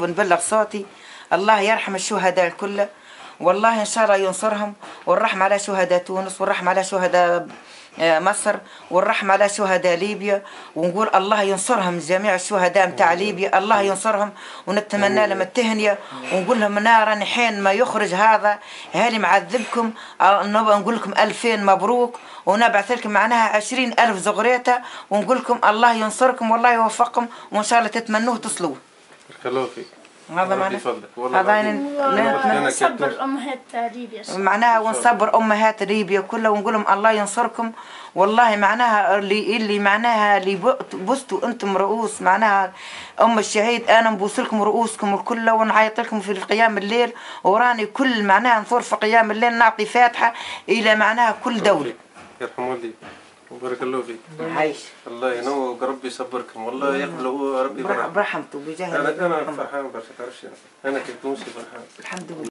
ونبلغ صوتي. الله يرحم الشهداء الكل، والله إن شاء الله ينصرهم، والرحمة على شهداء تونس، والرحمة على شهداء مصر، والرحمة على شهداء ليبيا، ونقول الله ينصرهم جميع الشهداء متاع ليبيا، الله ينصرهم، ونتمنى لهم التهنية، ونقول لهم أنا راني حين ما يخرج هذا هاني معذبكم، نقول لكم 2000 مبروك، ونبعث لكم معناها 20,000 زغريتة، ونقول لكم الله ينصركم والله يوفقكم، وإن شاء الله تتمنوه تصلوه. بارك الله فيك. هذا معناه هذا نصبر امهات ليبيا، معناها ونصبر امهات ليبيا كلها، ونقول لهم الله ينصركم والله، معناها اللي معناها اللي بوستوا انتم رؤوس، معناها ام الشهيد انا نبوس لكم رؤوسكم الكل، ونعيط لكم في قيام الليل، وراني كل معناها نثور في قيام الليل، نعطي فاتحه الى معناها كل دوله. يرحم والديك وبارك الله فيك. عايش الله ينوّق، ربي يصبركم والله، يقبله ربي برحمته. برحمته بجاه. أنا فرحان برشا، تعرفش أنا كتونسي فرحان الحمد لله.